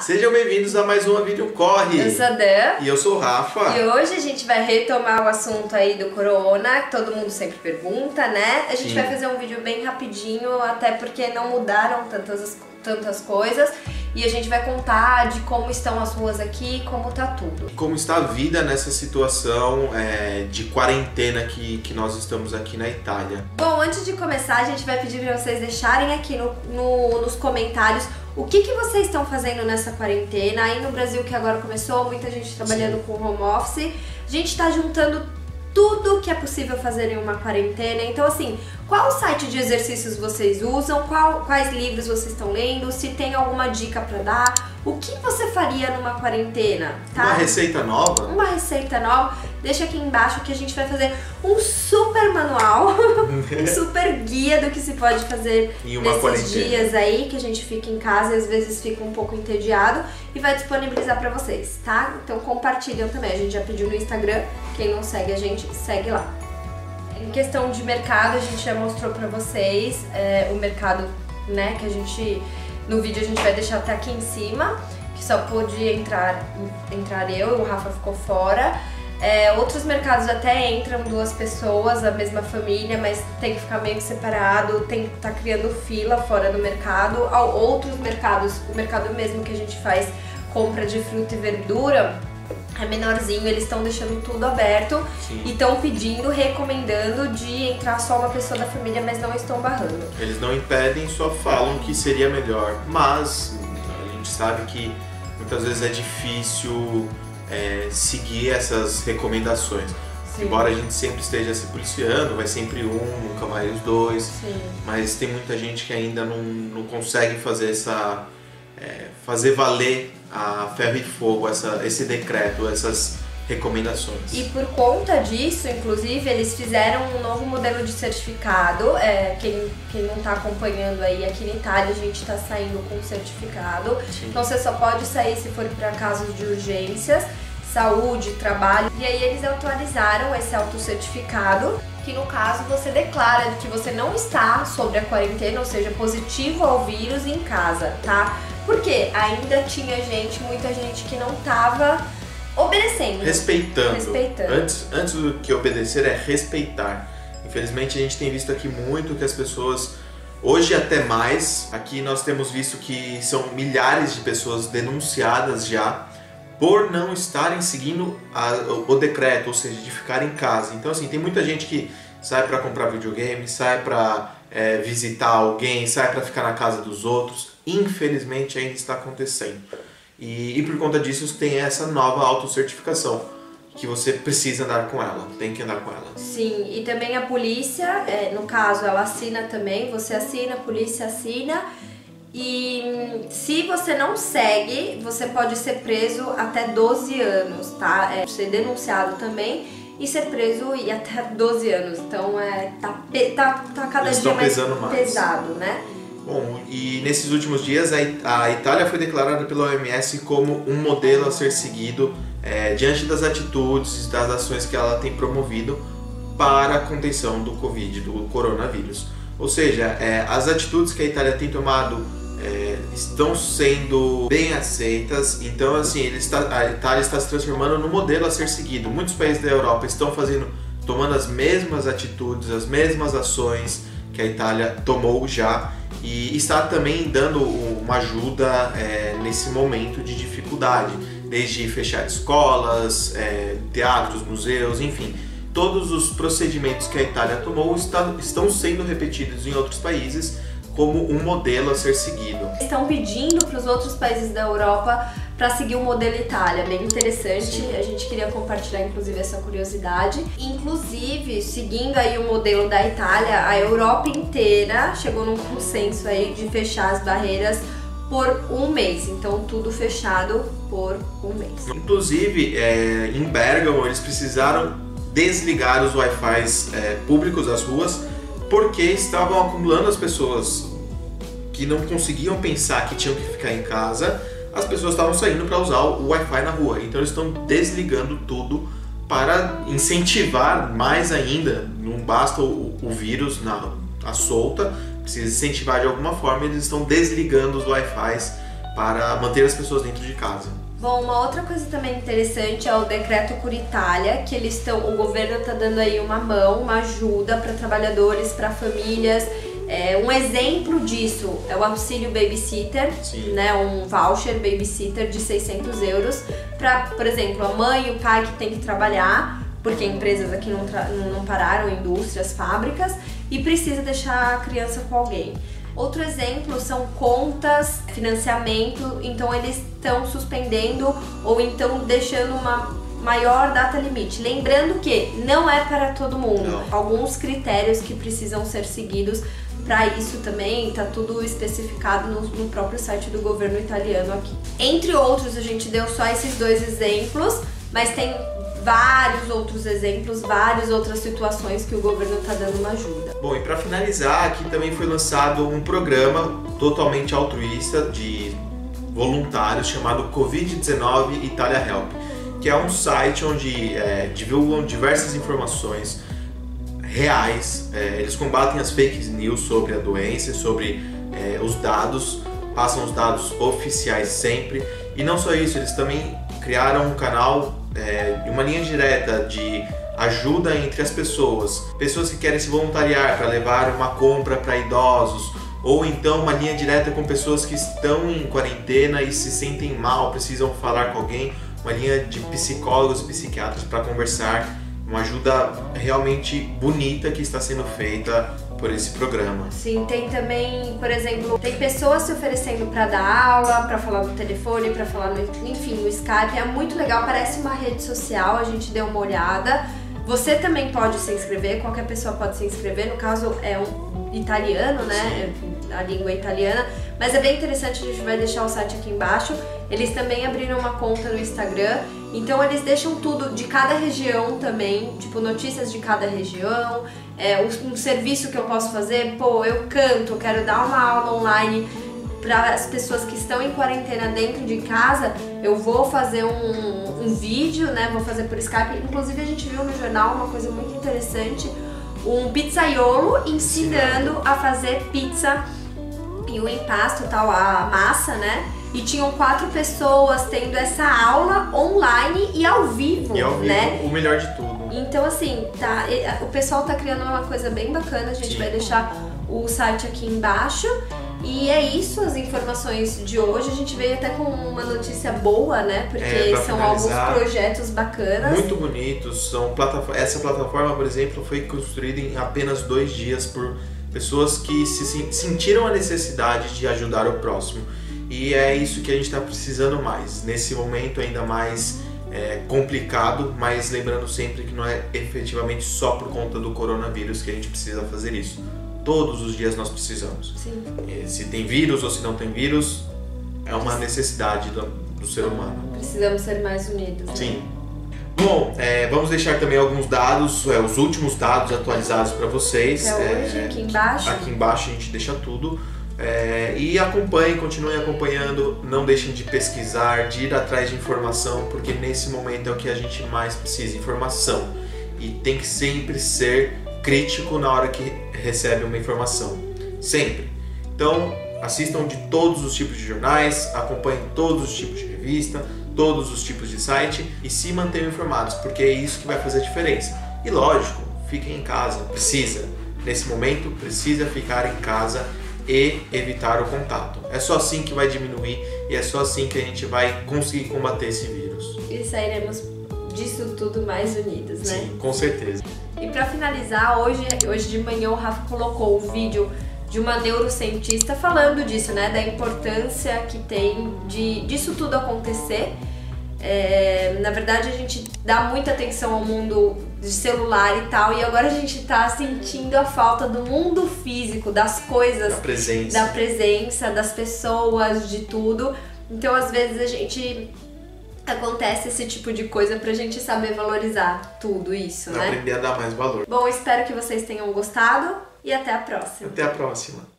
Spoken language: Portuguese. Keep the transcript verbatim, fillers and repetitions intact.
Sejam bem-vindos a mais uma Vídeo Corre. Eu sou a Dan. E eu sou o Rafa. E hoje a gente vai retomar o assunto aí do corona, que todo mundo sempre pergunta, né? A gente Sim. vai fazer um vídeo bem rapidinho, até porque não mudaram tantas, tantas coisas. E a gente vai contar de como estão as ruas aqui, como tá tudo. Como está a vida nessa situação é, de quarentena que, que nós estamos aqui na Itália. Bom, antes de começar, a gente vai pedir para vocês deixarem aqui no, no, nos comentários o que, que vocês estão fazendo nessa quarentena. Aí no Brasil, que agora começou, muita gente trabalhando Sim. com home office. A gente tá juntando tudo que é possível fazer em uma quarentena. Então, assim, qual site de exercícios vocês usam? Qual, quais livros vocês estão lendo? Se tem alguma dica pra dar? O que você faria numa quarentena? Tá? Uma receita nova? Uma receita nova. Deixa aqui embaixo que a gente vai fazer um super manual, um super guia do que se pode fazer nesses dias aí, que a gente fica em casa e às vezes fica um pouco entediado, e vai disponibilizar pra vocês, tá? Então compartilham também, a gente já pediu no Instagram, quem não segue a gente, segue lá. Em questão de mercado, a gente já mostrou pra vocês é, o mercado, né, que a gente, no vídeo a gente vai deixar até aqui em cima, que só pude entrar, entrar eu e o Rafa ficou fora. É, outros mercados até entram duas pessoas, a mesma família, mas tem que ficar meio que separado, tem que estar criando fila fora do mercado. Outros mercados, o mercado mesmo que a gente faz compra de fruta e verdura, é menorzinho, eles estão deixando tudo aberto Sim. e estão pedindo, recomendando de entrar só uma pessoa da família, mas não estão barrando. Eles não impedem, só falam que seria melhor, mas a gente sabe que muitas vezes é difícil... É, seguir essas recomendações. Sim. Embora a gente sempre esteja se policiando, vai sempre um, nunca mais os dois. Sim. Mas tem muita gente que ainda não, não consegue fazer essa, é, fazer valer a ferro e fogo essa, esse decreto, essas recomendações. E por conta disso, inclusive, eles fizeram um novo modelo de certificado. É, quem, quem não está acompanhando aí, aqui na Itália a gente está saindo com um certificado. Sim. Então você só pode sair se for para casos de urgências, saúde, trabalho. E aí eles atualizaram esse autocertificado, que no caso você declara que você não está sobre a quarentena, ou seja, positivo ao vírus em casa, tá? Porque ainda tinha gente, muita gente que não estava... obedecendo. Respeitando. Respeitando. Antes, antes do que obedecer é respeitar. Infelizmente a gente tem visto aqui muito que as pessoas, hoje até mais, aqui nós temos visto que são milhares de pessoas denunciadas já por não estarem seguindo a, o decreto, ou seja, de ficar em casa. Então assim, tem muita gente que sai para comprar videogame, sai para é, visitar alguém, sai para ficar na casa dos outros. Infelizmente ainda está acontecendo. E, e por conta disso tem essa nova autocertificação, que você precisa andar com ela, tem que andar com ela. Sim, e também a polícia, é, no caso, ela assina também, você assina, a polícia assina. E se você não segue, você pode ser preso até doze anos, tá? É, ser denunciado também. E ser preso e até doze anos, então é, tá, tá, tá cada Eles dia mais, mais pesado, né? Bom, e nesses últimos dias a Itália foi declarada pela O M S como um modelo a ser seguido é, diante das atitudes e das ações que ela tem promovido para a contenção do Covid, do coronavírus. Ou seja, é, as atitudes que a Itália tem tomado é, estão sendo bem aceitas, então assim, ele está, a Itália está se transformando no modelo a ser seguido. Muitos países da Europa estão fazendo, tomando as mesmas atitudes, as mesmas ações que a Itália tomou já, e está também dando uma ajuda é, nesse momento de dificuldade, desde fechar escolas, é, teatros, museus, enfim. Todos os procedimentos que a Itália tomou está, estão sendo repetidos em outros países como um modelo a ser seguido. Estão pedindo para os outros países da Europa para seguir o modelo Itália, bem interessante. A gente queria compartilhar, inclusive, essa curiosidade. Inclusive, seguindo aí o modelo da Itália, a Europa inteira chegou num consenso aí de fechar as barreiras por um mês. Então, tudo fechado por um mês. Inclusive, é, em Bergamo, eles precisaram desligar os Wi-Fis é, públicos das ruas, porque estavam acumulando as pessoas que não conseguiam pensar que tinham que ficar em casa, as pessoas estavam saindo para usar o Wi-Fi na rua. Então eles estão desligando tudo para incentivar mais ainda. Não basta o, o vírus na a solta, precisa incentivar de alguma forma. Eles estão desligando os Wi-Fis para manter as pessoas dentro de casa. Bom, uma outra coisa também interessante é o decreto Cura Itália, que eles estão, o governo está dando aí uma mão, uma ajuda para trabalhadores, para famílias. É, um exemplo disso é o auxílio babysitter, né, um voucher babysitter de seiscentos euros para, por exemplo, a mãe e o pai que tem que trabalhar, porque empresas aqui não, não pararam, indústrias, fábricas, e precisa deixar a criança com alguém. Outro exemplo são contas, financiamento, então eles estão suspendendo ou então deixando uma maior data limite. Lembrando que não é para todo mundo, alguns critérios que precisam ser seguidos. Para isso também tá tudo especificado no, no próprio site do governo italiano aqui. Entre outros, a gente deu só esses dois exemplos, mas tem vários outros exemplos, várias outras situações que o governo tá dando uma ajuda. Bom, e para finalizar, aqui também foi lançado um programa totalmente altruísta de voluntários chamado Covid dezenove Italia Help, que é um site onde é, divulgam diversas informações reais, é, eles combatem as fake news sobre a doença, sobre é, os dados, passam os dados oficiais sempre. E não só isso, eles também criaram um canal, é, uma linha direta de ajuda entre as pessoas. Pessoas que querem se voluntariar para levar uma compra para idosos, ou então uma linha direta com pessoas que estão em quarentena e se sentem mal, precisam falar com alguém, uma linha de psicólogos e psiquiatras para conversar. Uma ajuda realmente bonita que está sendo feita por esse programa. Sim, tem também, por exemplo, tem pessoas se oferecendo para dar aula, para falar no telefone, para falar no, enfim, no Skype. É muito legal, parece uma rede social, a gente deu uma olhada. Você também pode se inscrever, qualquer pessoa pode se inscrever, no caso é um italiano, né? Sim. A língua é italiana, mas é bem interessante, a gente vai deixar o site aqui embaixo. Eles também abriram uma conta no Instagram, então eles deixam tudo de cada região também, tipo notícias de cada região, é, um serviço que eu posso fazer, pô, eu canto, quero dar uma aula online para as pessoas que estão em quarentena dentro de casa, eu vou fazer um, um vídeo, né, vou fazer por Skype, inclusive a gente viu no jornal uma coisa muito interessante, um pizzaiolo ensinando a fazer pizza e o impasto, tal, a massa, né? E tinham quatro pessoas tendo essa aula online e ao vivo, e ao vivo, né? O melhor de tudo. Então assim, tá, o pessoal tá criando uma coisa bem bacana, a gente Sim. vai deixar o site aqui embaixo. E é isso, as informações de hoje. A gente veio até com uma notícia boa, né? Porque é, são alguns projetos bacanas. Muito bonitos. São plataforma, essa plataforma, por exemplo, foi construída em apenas dois dias por pessoas que se sentiram a necessidade de ajudar o próximo. E é isso que a gente está precisando mais, nesse momento ainda mais é, complicado, mas lembrando sempre que não é efetivamente só por conta do coronavírus que a gente precisa fazer isso. Todos os dias nós precisamos. Sim. Se tem vírus ou se não tem vírus, é uma necessidade do, do ser humano. Precisamos ser mais unidos. Né? Sim. Bom, é, vamos deixar também alguns dados, é, os últimos dados atualizados para vocês. É hoje, é, aqui embaixo. Aqui embaixo a gente deixa tudo. É, e acompanhem, continuem acompanhando, não deixem de pesquisar, de ir atrás de informação, porque nesse momento é o que a gente mais precisa, informação. E tem que sempre ser crítico na hora que recebe uma informação, sempre. Então, assistam de todos os tipos de jornais, acompanhem todos os tipos de revista, todos os tipos de site e se mantenham informados, porque é isso que vai fazer a diferença. E lógico, fiquem em casa, precisa. Nesse momento, precisa ficar em casa e evitar o contato. É só assim que vai diminuir e é só assim que a gente vai conseguir combater esse vírus. E sairemos disso tudo mais unidos, né? Sim, com certeza. E para finalizar, hoje, hoje de manhã o Rafa colocou um vídeo de uma neurocientista falando disso, né? Da importância que tem de, disso tudo acontecer. É, na verdade a gente dá muita atenção ao mundo de celular e tal, e agora a gente tá sentindo a falta do mundo físico, das coisas, da presença, da presença das pessoas, de tudo. Então às vezes a gente acontece esse tipo de coisa pra gente saber valorizar tudo isso, né? Aprender a dar mais valor. Bom, espero que vocês tenham gostado e até a próxima. Até a próxima.